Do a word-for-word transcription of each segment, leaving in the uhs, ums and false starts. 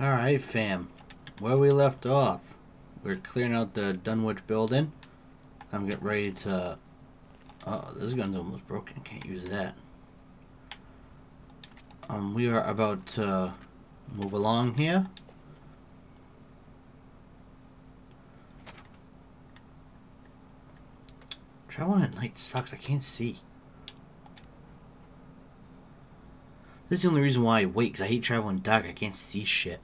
Alright fam, where we left off, we're clearing out the Dunwich building. I'm getting ready to, oh, this gun's almost broken, can't use that. Um, we are about to move along here. Traveling at night sucks, I can't see. This is the only reason why I wait, because I hate traveling dark. I can't see shit.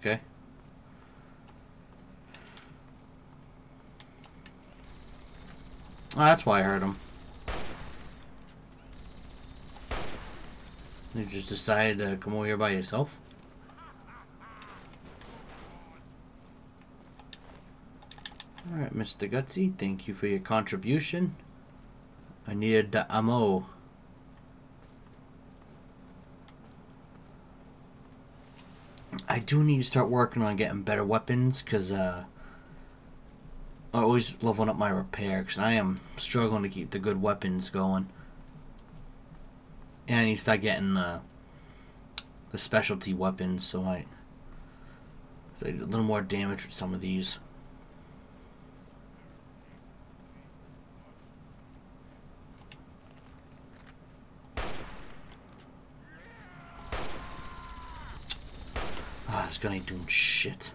Okay. Oh, that's why I heard him. You just decided to come over here by yourself? Alright, Mister Gutsy, thank you for your contribution. I needed the ammo. I do need to start working on getting better weapons, because uh, I always leveling up my repair, because I am struggling to keep the good weapons going. And I need to start getting the, the specialty weapons, so I, so I do a little more damage with some of these. This guy ain't doing shit.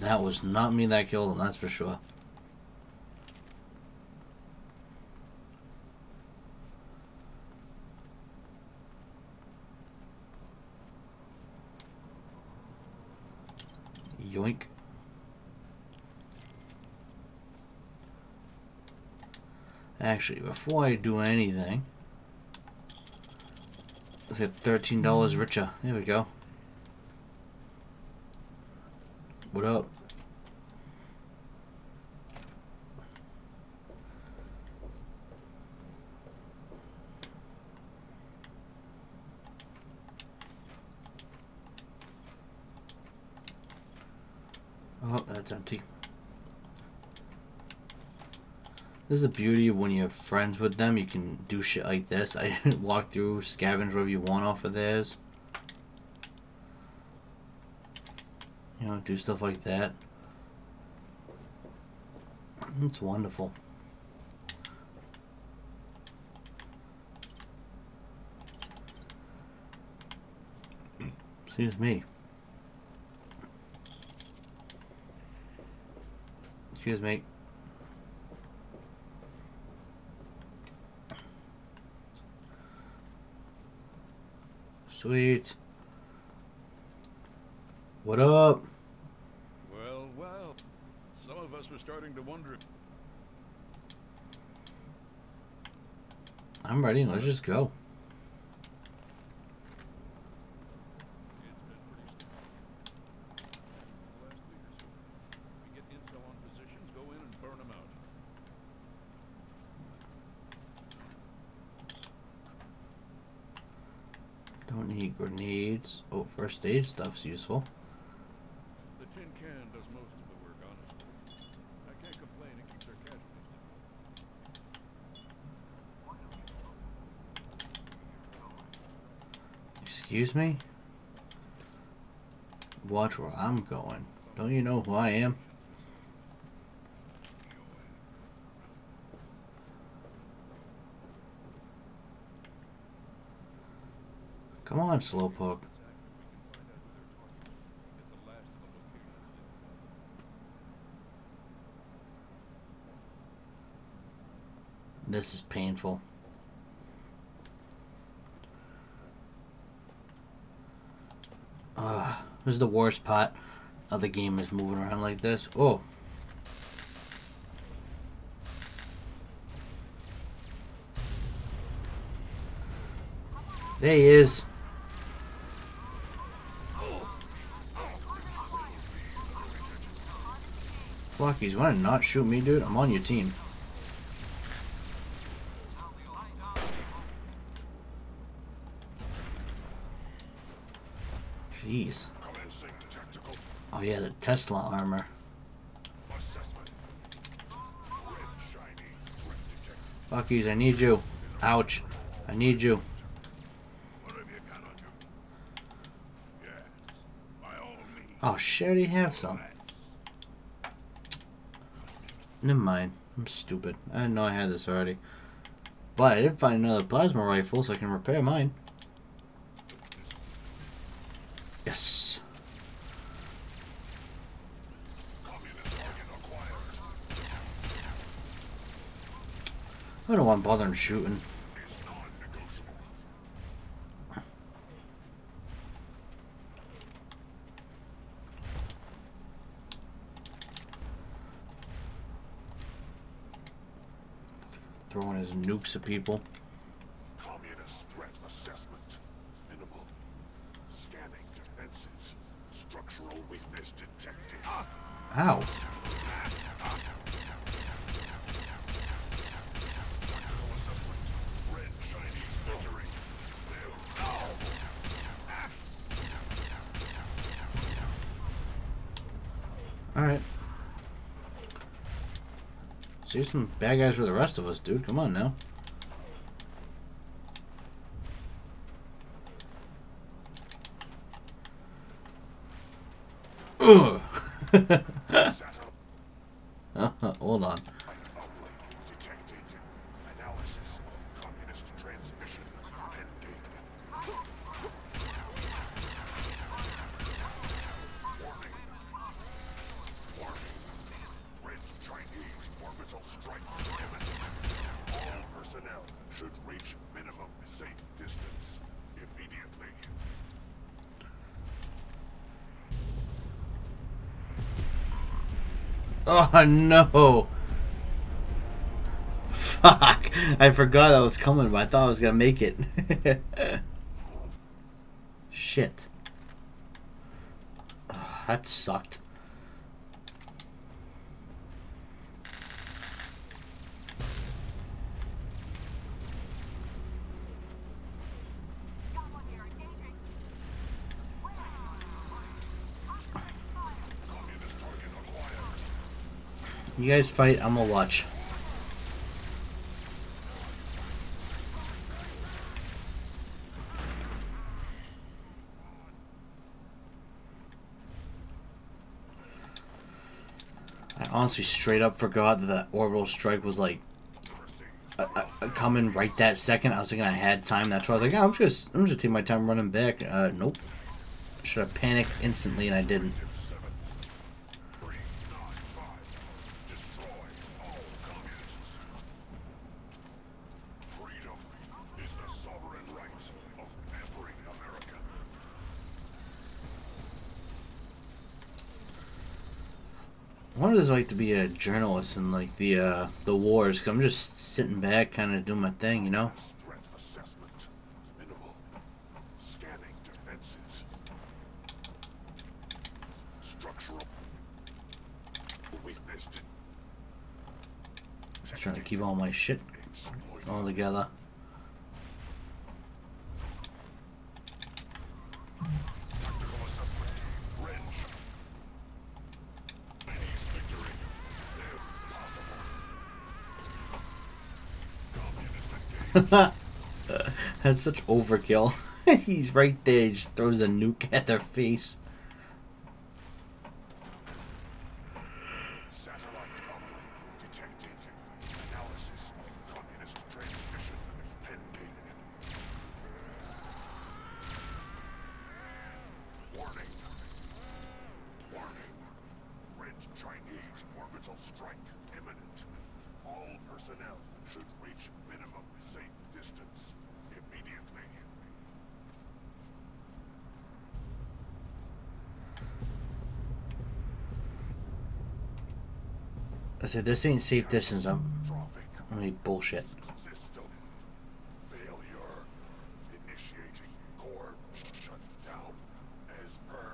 That was not me that killed him, that's for sure. Yoink. Actually, before I do anything, let's get thirteen dollars richer. There we go. What up? Oh, that's empty. This is the beauty of when you're friends with them. You can do shit like this. I walk through, scavenge whatever you want off of theirs. You know, do stuff like that. It's wonderful. Excuse me. Excuse me. Sweet. What up? Well, well. Some of us were starting to wonder. I'm ready. Let's just go. Don't need grenades. Oh, first aid stuff's useful. Tin can does most of the work, honestly. I can't complain, it keeps our casualties down. Excuse me? Watch where I'm going. Don't you know who I am? Come on, slowpoke. This is painful. Ugh, this is the worst part of the game is moving around like this. Oh. There he is. Flockies, you wanna not shoot me, dude? I'm on your team. Jeez. Oh yeah, the Tesla armor. Assessment. Red shiny Bucky's, I need you. Ouch. I need you. Oh, she already have some. Never mind. I'm stupid. I didn't know I had this already. But I didn't find another plasma rifle, so I can repair mine. Yes. I don't want bothering shooting. Throwing his nukes at people. Communist threat assessment. Minimal. Scanning defenses. Structural weakness detected. Ow. Alright. Save some bad guys for the rest of us, dude. Come on now. Ugh. uh, hold on. Oh no! Fuck! I forgot I was coming, but I thought I was gonna make it. Shit. Ugh, that sucked. You guys fight, I'm gonna watch. I honestly straight up forgot that, that orbital strike was like a, a, a coming right that second. I was thinking I had time. That's why I was like, oh, I'm just I'm just taking my time running back. Uh, nope. Should have panicked instantly and I didn't. I wonder what it's like to be a journalist in like the uh, the wars, because I'm just sitting back, kind of doing my thing, you know. I'm trying to keep all my shit all together. That's such overkill. He's right there, he just throws a nuke at their face. Satellite anomaly detected. Analysis of communist transmission pending. Warning. Warning. Red Chinese orbital strike imminent. All personnel should reach minimum safe distance immediately. I said this ain't safe distance. I'm only bullshit. System failure. Initiating core shutdown as per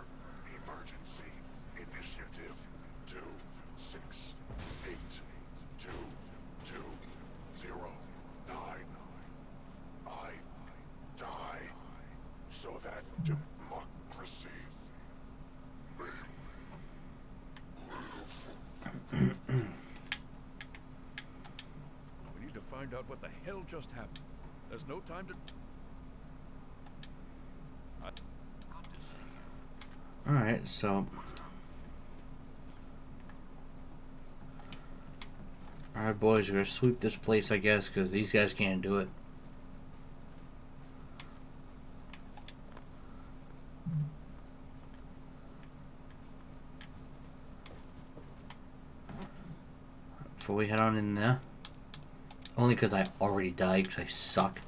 emergency initiative two six eight two two zero nine. I die so that democracy may live. When you define find out what the hell just happened. There's no time to... Alright, so... Alright, boys, we're gonna sweep this place, I guess, because these guys can't do it. Before we head on in there. Only because I already died, because I suck.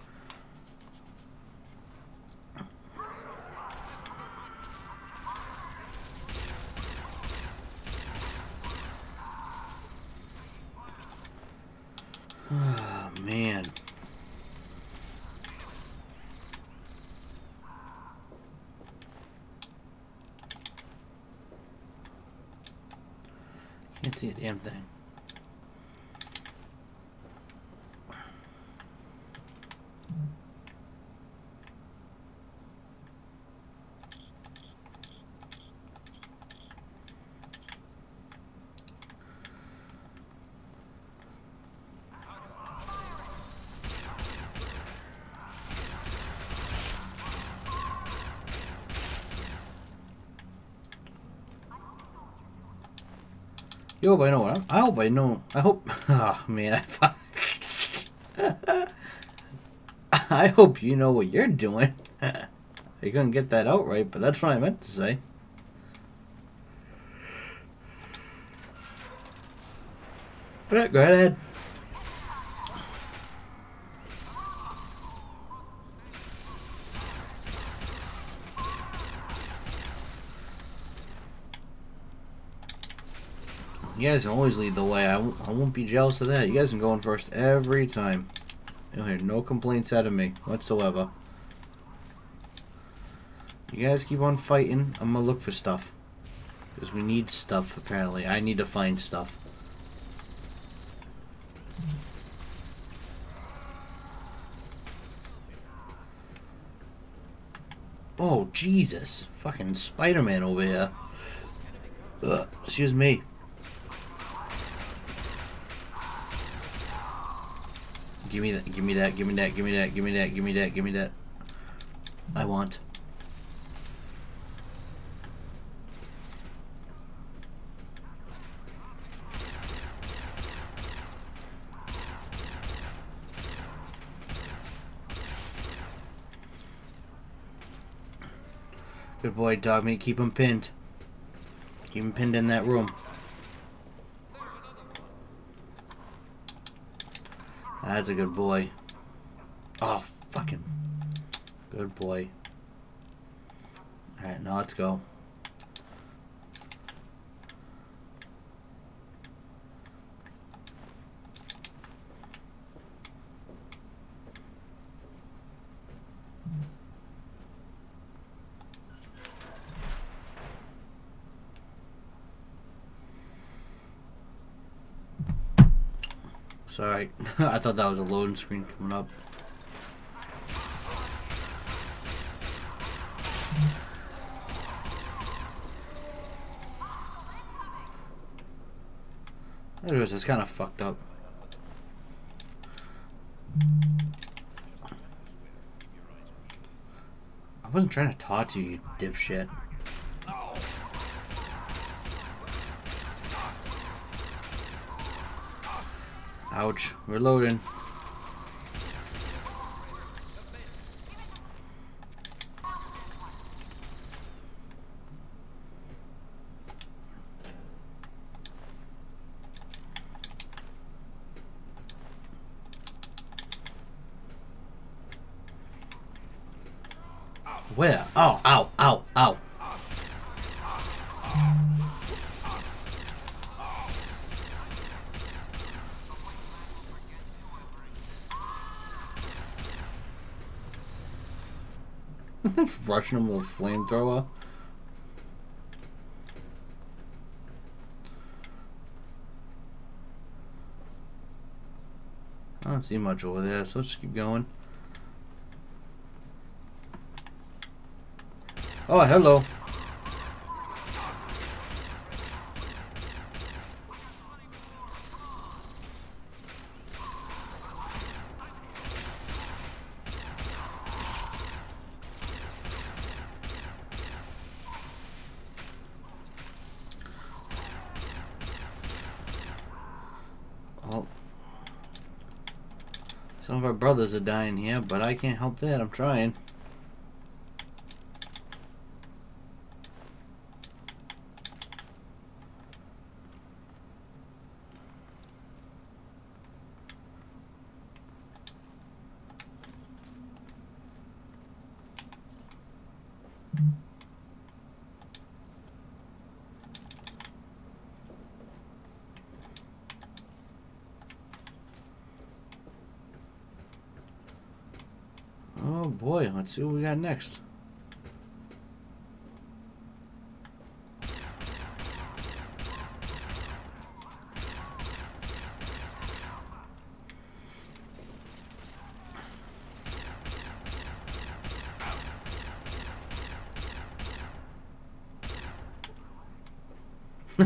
Ah, oh, man. Can't see a damn thing. I hope I know what I'm, I hope I know. I hope. Oh man, I, I hope you know what you're doing. I couldn't get that out right, but that's what I meant to say. All right, go ahead. You guys can always lead the way. I, I won't be jealous of that. You guys can go in first every time. You'll hear no complaints out of me whatsoever. You guys keep on fighting. I'm going to look for stuff. Because we need stuff, apparently. I need to find stuff. Oh, Jesus. Fucking Spider-Man over here. Ugh, excuse me. Give me that, give me that, give me that, give me that, give me that, give me that, give me that. I want. Good boy, dog meat. Keep him pinned. Keep him pinned in that room. That's a good boy. Oh, fucking. Good boy. Alright, now let's go. Sorry, I thought that was a loading screen coming up. Anyways, it's kind of fucked up. I wasn't trying to talk to you, you dipshit. Ouch, we're loading. Where? Oh, ow, ow, ow. Rushing him with a flamethrower. I don't see much over there, so let's just keep going. Oh, hello. Some of our brothers are dying here, but I can't help that. I'm trying. Boy, let's see what we got next.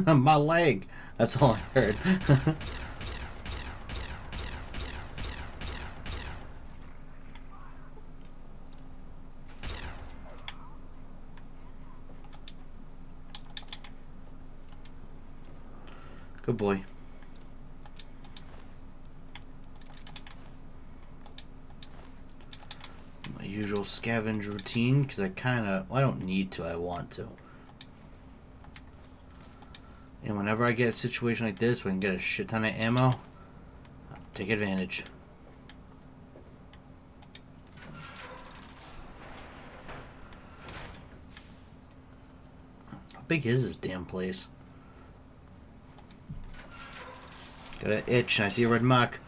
My leg. That's all I heard. Good boy. My usual scavenge routine, because I kind of, well, I don't need to, I want to. And whenever I get a situation like this, where I can get a shit ton of ammo, I'll take advantage. How big is this damn place? Got an itch, and I see a red mark.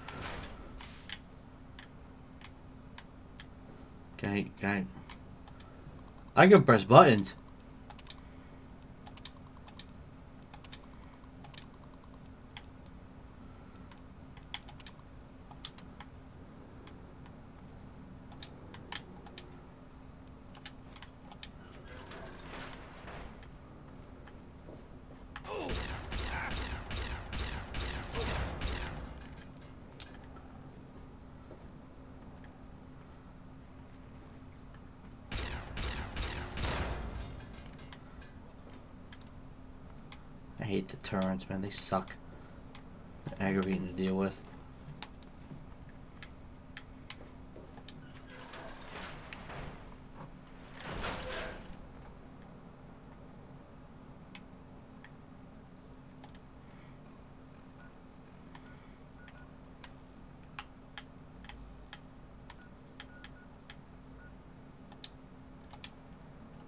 Can I, can I... I can press buttons. I hate deterrents, man. They suck. They're aggravating to deal with.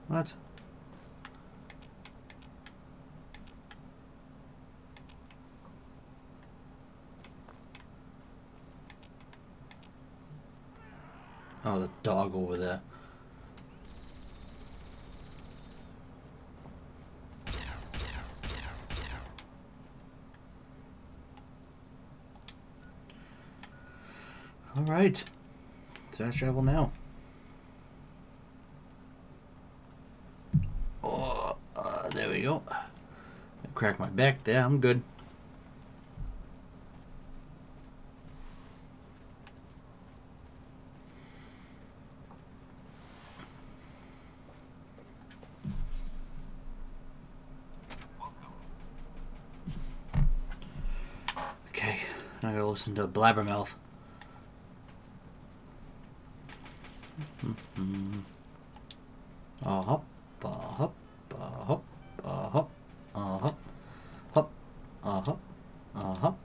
What? Oh, the dog over there. Alright. Let's fast travel now. Oh, uh, there we go. I cracked my back there. I'm good. I gotta listen to Blabbermouth. Mm-hmm. Uh hop, uh hop, uh hop, uh hop, uh hop, hop, uh hop, uh hop,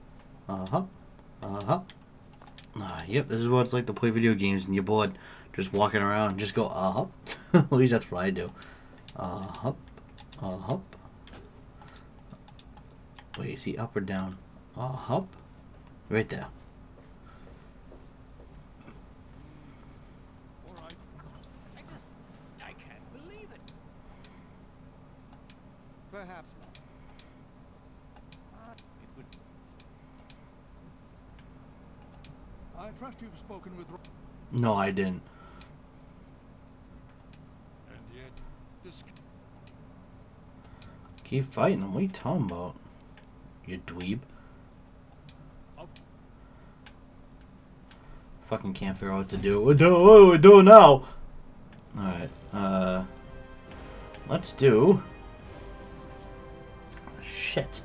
uh hop, uh hop. Ah, yep, this is what it's like to play video games and you're bored, just walking around. Just go uh hop. At least that's what I do. Uh hop, uh hop. Wait, is he up or down? Uh hop. Right there. All right. I just, I can't believe it. Perhaps not. It would. I trust you've spoken with. No, I didn't. And yet, this. Keep fighting them. What are you talking about? You dweeb. Fucking can't figure out what to do. What do, what do we do now? Alright, uh... let's do... Shit.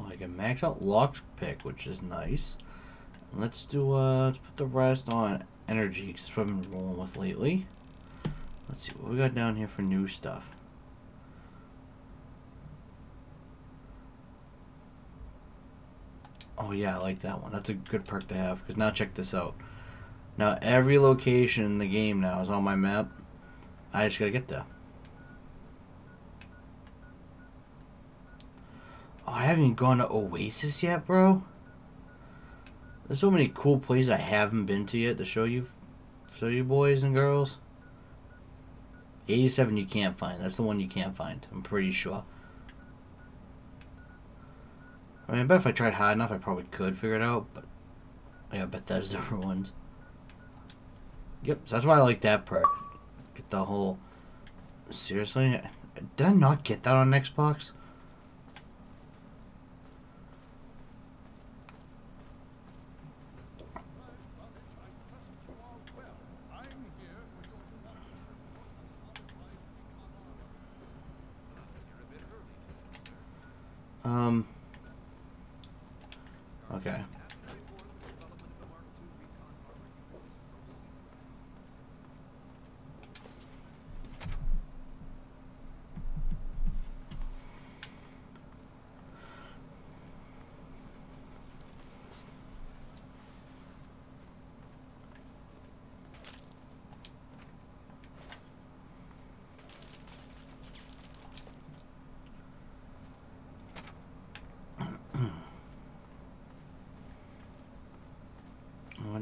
Oh, I I can max out lockpick, which is nice. Let's do, uh, let's put the rest on energy, because that's what I've been rolling with lately. Let's see what we got down here for new stuff. Oh yeah, I like that one. That's a good perk to have, because now check this out. Now every location in the game now is on my map. I just gotta get there. Oh, I haven't even gone to Oasis yet, bro. There's so many cool places I haven't been to yet to show you, show you boys and girls. eighty-seven you can't find. That's the one you can't find, I'm pretty sure. I mean, I bet if I tried hard enough, I probably could figure it out, but yeah, I bet that's the ruins. Yep, so that's why I like that perk. Get the whole... Seriously? Did I not get that on Xbox? Um... Okay.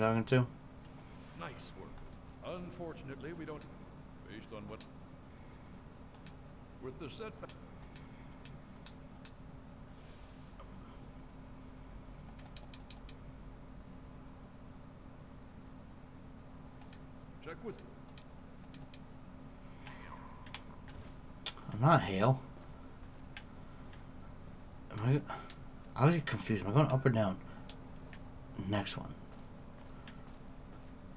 Talking to. Nice work. Unfortunately, we don't. Based on what? With the setback. Check with. I'm not Hale. Am I? I was confused. Am I going up or down? Next one.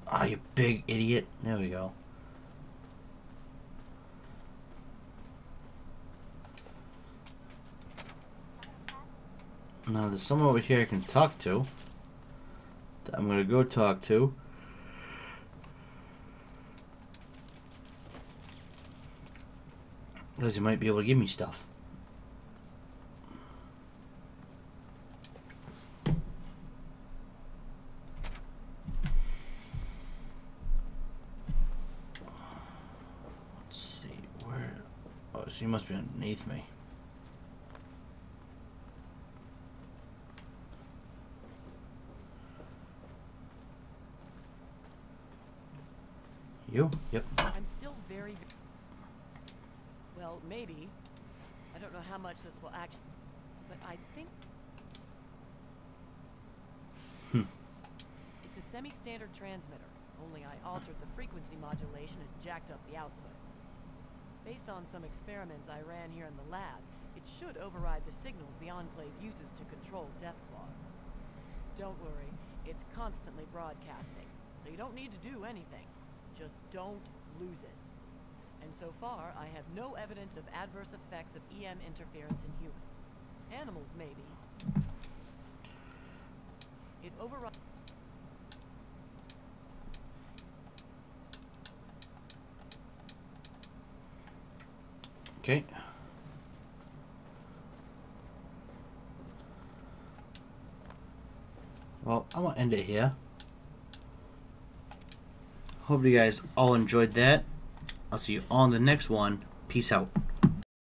Ah, oh, you big idiot. There we go. Now, there's someone over here I can talk to. That I'm going to go talk to. Because he might be able to give me stuff. She must be underneath me. You? Yep. I'm still very... Well, maybe. I don't know how much this will actually... But I think... Hmm. It's a semi-standard transmitter. Only I altered the frequency modulation and jacked up the output. Based on some experiments I ran here in the lab, it should override the signals the Enclave uses to control death claws. Don't worry, it's constantly broadcasting, so you don't need to do anything. Just don't lose it. And so far, I have no evidence of adverse effects of E M interference in humans. Animals, maybe. It overrides... Okay. Well, I'm gonna end it here. Hope you guys all enjoyed that. I'll see you on the next one. Peace out.